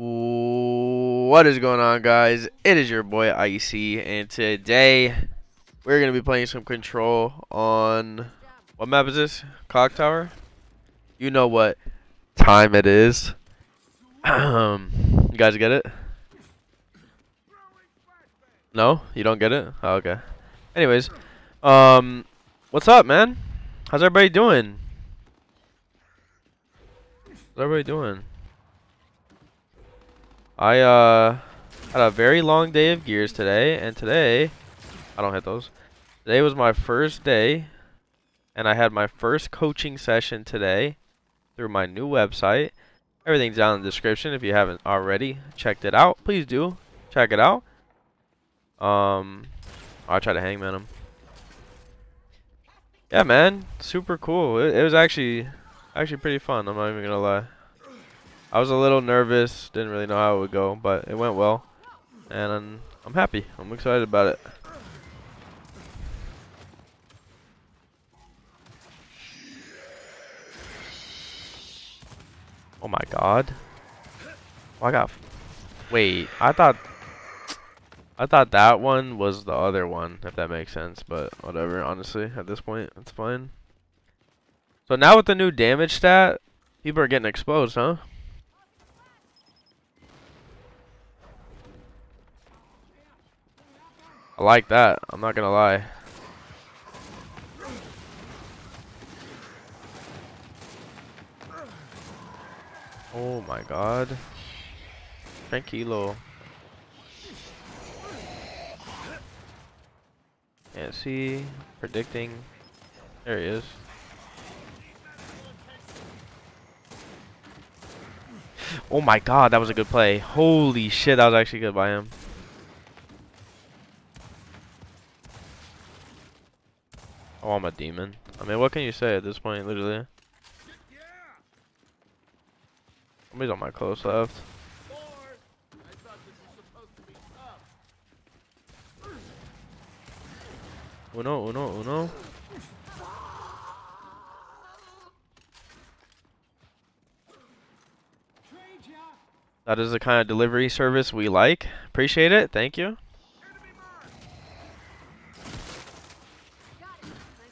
What is going on, guys? It is your boy Icy, and today we're gonna be playing some Control on what map is this? Clock Tower. You know what time it is. You guys get it? No, you don't get it. Oh, okay. Anyways, what's up, man? How's everybody doing? How's everybody doing? I had a very long day of gears today, and today I don't hit those. Today was my first day, and I had my first coaching session today through my new website. Everything's down in the description if you haven't already checked it out. Please do check it out. I try to hangman him. Yeah, man, super cool. It was actually pretty fun. I'm not even gonna lie. I was a little nervous, didn't really know how it would go, but it went well, and I'm happy. I'm excited about it. Oh my god. Oh, wait, I thought that one was the other one, if that makes sense, but whatever, honestly, at this point, it's fine. So now with the new damage stat, people are getting exposed, huh? I like that, I'm not gonna lie. Oh my god. Tranquilo. Can't see. Predicting. There he is. Oh my god, that was a good play. Holy shit, that was actually good by him. Oh, I'm a demon. I mean, what can you say at this point, literally? Somebody's on my close left. Uno, uno, uno. That is the kind of delivery service we like. Appreciate it. Thank you.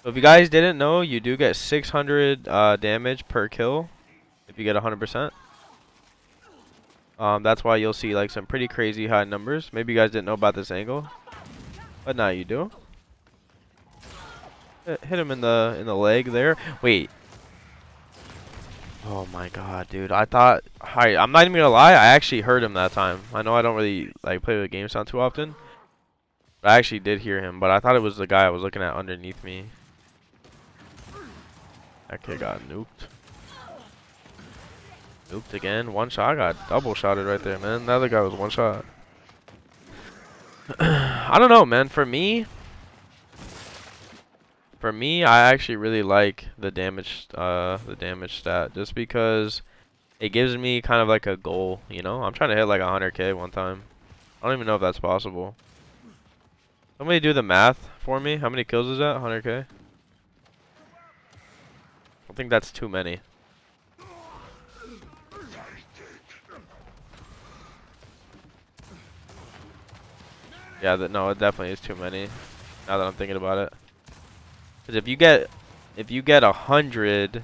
If you guys didn't know, you do get 600 damage per kill if you get 100%. That's why you'll see like some pretty crazy high numbers. Maybe you guys didn't know about this angle, but now you do. Hit him in the leg there. Wait. Oh my god, dude! I thought. Hi, I'm not even gonna lie. I actually heard him that time. I know I don't really like play with game sound too often. But I actually did hear him, but I thought it was the guy I was looking at underneath me. That kid got nuked. Nuked again. One shot. I got double shotted right there, man. The other guy was one shot. I don't know, man. For me, I actually really like the damage stat just because it gives me kind of like a goal, you know? I'm trying to hit like 100k one time. I don't even know if that's possible. Somebody do the math for me. How many kills is that? 100k? I think that's too many. Yeah, no, it definitely is too many. Now that I'm thinking about it, because if you get 100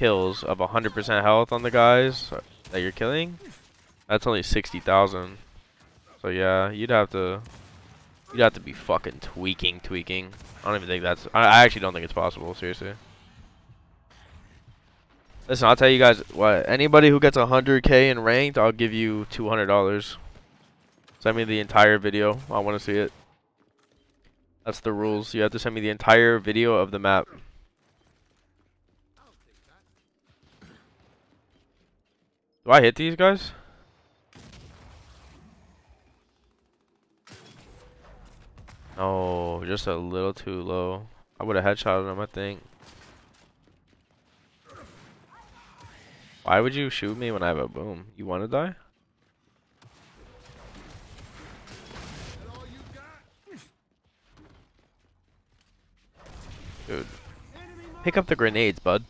kills of 100% health on the guys that you're killing, that's only 60,000. So yeah, you'd have to be fucking tweaking. I don't even think that's. I actually don't think it's possible. Seriously. Listen, I'll tell you guys what. Anybody who gets 100k in ranked, I'll give you $200. Send me the entire video. I want to see it. That's the rules. You have to send me the entire video of the map. Do I hit these guys? No, just a little too low. I would have headshotted him, I think. Why would you shoot me when I have a boom? You want to die? Dude, pick up the grenades, bud.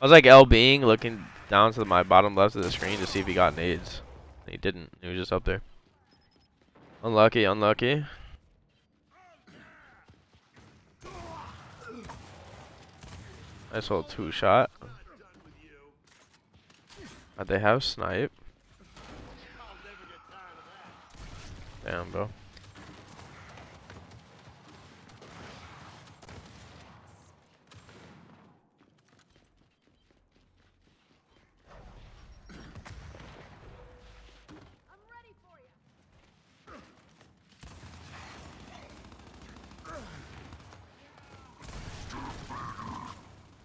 I was like LBing, looking down to my bottom left of the screen to see if he got nades. He didn't. He was just up there. Unlucky, unlucky. Nice little two shot. They have snipe. Damn, bro.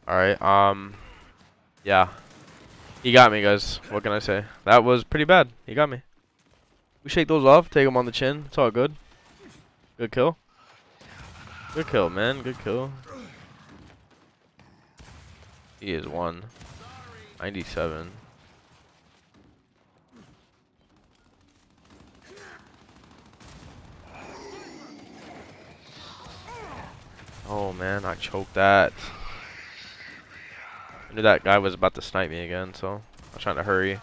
Alright, yeah. He got me, guys. What can I say? That was pretty bad. He got me. We shake those off, take them on the chin. It's all good. Good kill. Good kill, man. Good kill. He is one. 97. Oh, man. I choked that. I knew that guy was about to snipe me again, so I'm trying to hurry.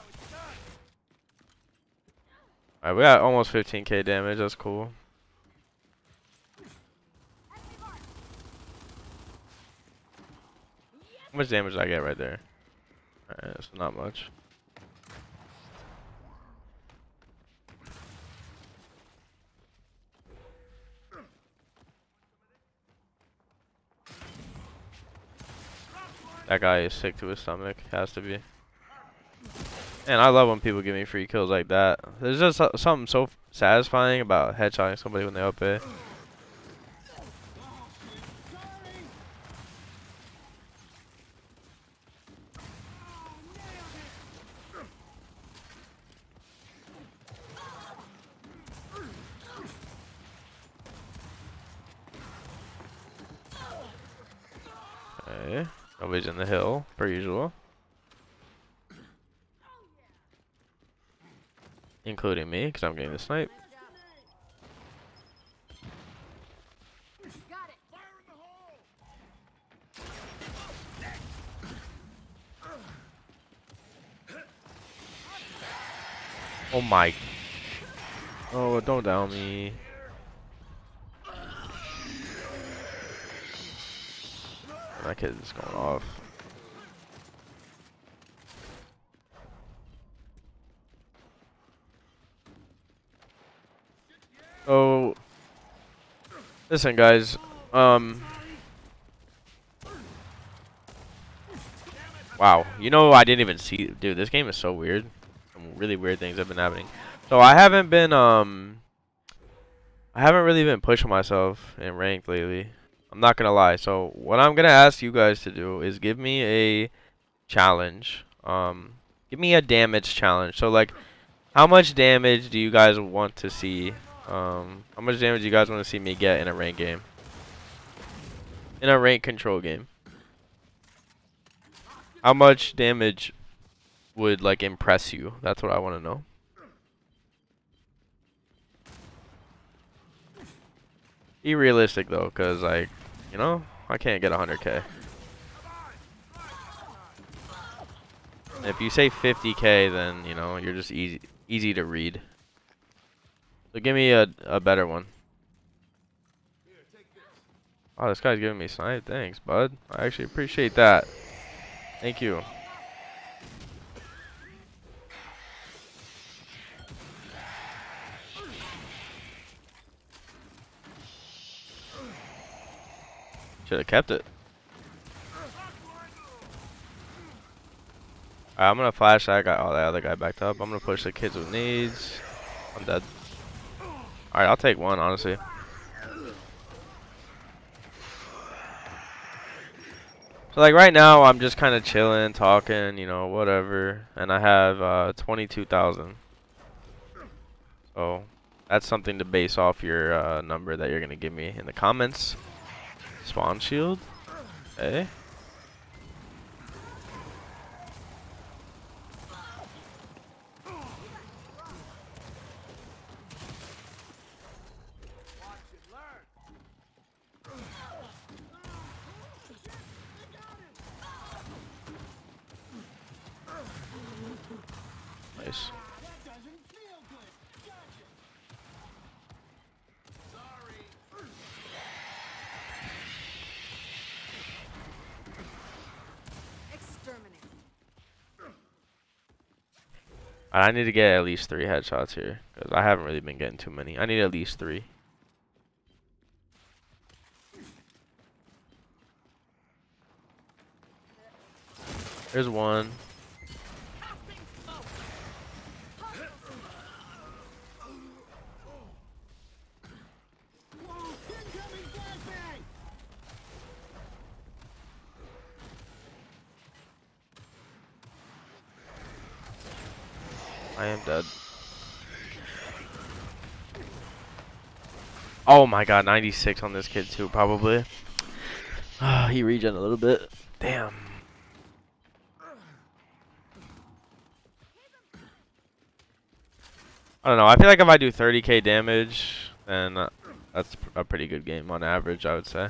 Alright, we got almost 15k damage, that's cool. How much damage did I get right there? Alright, that's not much. That guy is sick to his stomach. Has to be. And I love when people give me free kills like that. There's just something so satisfying about headshotting somebody when they up A. Okay. Nobody's in the hill, per usual. Including me, because I'm getting the snipe. Oh my. Oh, don't down me. That kid is going off. Oh, listen, guys. Wow. You know, I didn't even see. Dude, this game is so weird. Some really weird things have been happening. So I haven't been. I haven't really been pushing myself in ranked lately. I'm not gonna lie. So what I'm gonna ask you guys to do is give me a challenge. Give me a damage challenge. So like, how much damage do you guys want to see? How much damage do you guys want to see me get in a ranked game? In a ranked control game. How much damage would like impress you? That's what I want to know. Be realistic though, cause like, you know, I can't get 100k. If you say 50k, then you know you're just easy to read. So give me a better one. Oh, this guy's giving me snipe. Thanks, bud. I actually appreciate that. Thank you. Should have kept it. Alright, I'm gonna flash that guy. Oh, that other guy backed up. I'm gonna push the kids with needs. I'm dead. Alright, I'll take one, honestly. So, like, right now, I'm just kind of chilling, talking, you know, whatever. And I have 22,000. So, that's something to base off your number that you're gonna give me in the comments. Spawn shield? Okay. Nice. I need to get at least 3 headshots here, because I haven't really been getting too many. I need at least 3. There's one. I am dead. Oh my god, 96 on this kid too, probably. He regen a little bit. Damn. I don't know. I feel like if I do 30k damage, then that's a pretty good game on average, I would say.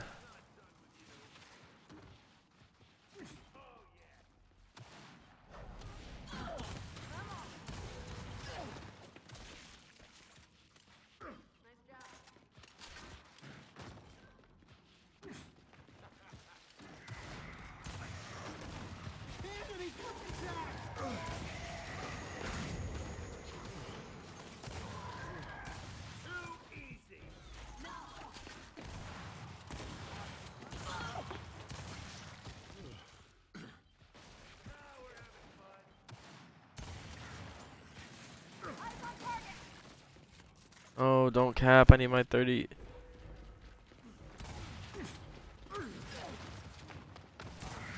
Oh, don't cap. I need my 30.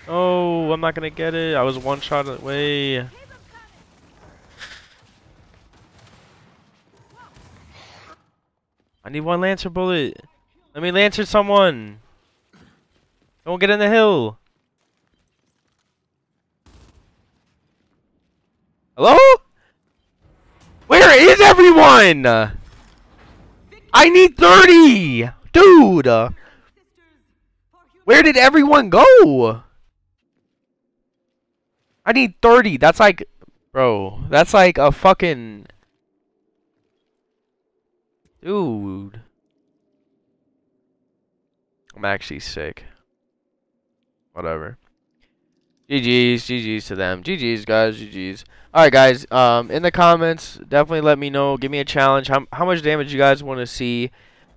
Oh, I'm not going to get it. I was one shot away. I need one Lancer bullet. Let me Lancer someone. Don't get in the hill. Hello? Where is everyone? I need 30! Dude! Where did everyone go? I need 30. That's like... Bro. That's like a fucking... Dude. I'm actually sick. Whatever. GG's. GG's to them. GG's, guys. GG's. Alright, guys. In the comments, definitely let me know. Give me a challenge. How much damage you guys want to see.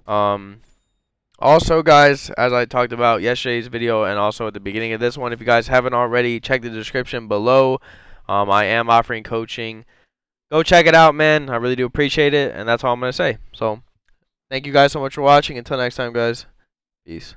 Also, guys, as I talked about yesterday's video and also at the beginning of this one, if you guys haven't already, check the description below. I am offering coaching. Go check it out, man. I really do appreciate it, and that's all I'm going to say. So, thank you guys so much for watching. Until next time, guys. Peace.